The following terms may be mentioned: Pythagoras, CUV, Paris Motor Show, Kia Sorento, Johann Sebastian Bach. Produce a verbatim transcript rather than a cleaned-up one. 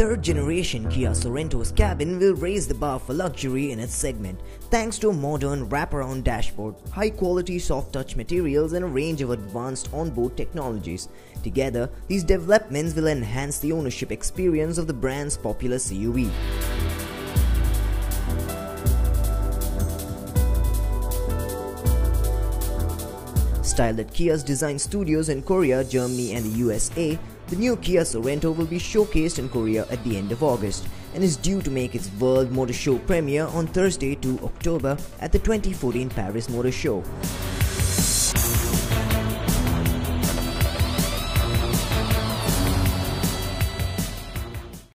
third generation Kia Sorento's cabin will raise the bar for luxury in its segment thanks to a modern wraparound dashboard, high quality soft touch materials and a range of advanced onboard technologies. Together, these developments will enhance the ownership experience of the brand's popular C U V. Styled at Kia's design studios in Korea, Germany and the U S A, the new Kia Sorento will be showcased in Korea at the end of August and is due to make its World Motor Show premiere on Thursday, the second of October at the twenty fourteen Paris Motor Show.